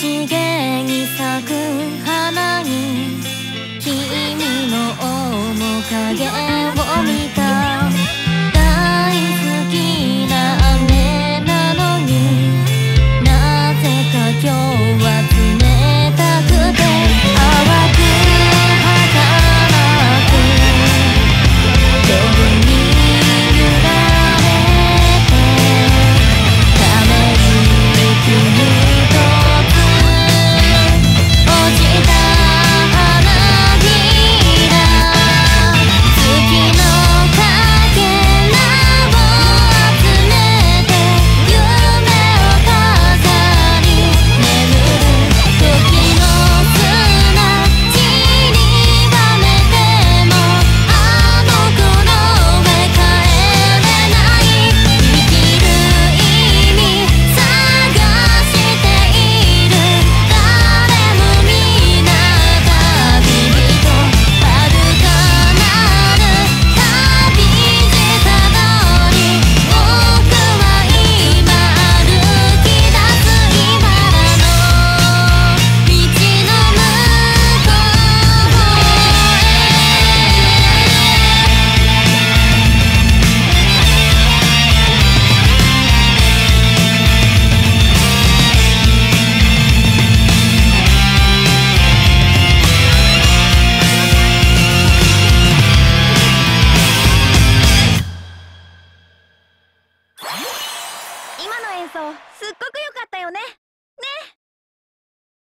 茂に咲く花に君の面影を見た。大好きな雨なのになぜか今日は冷たくて淡く儚く夜に揺られてため息にすっごくよ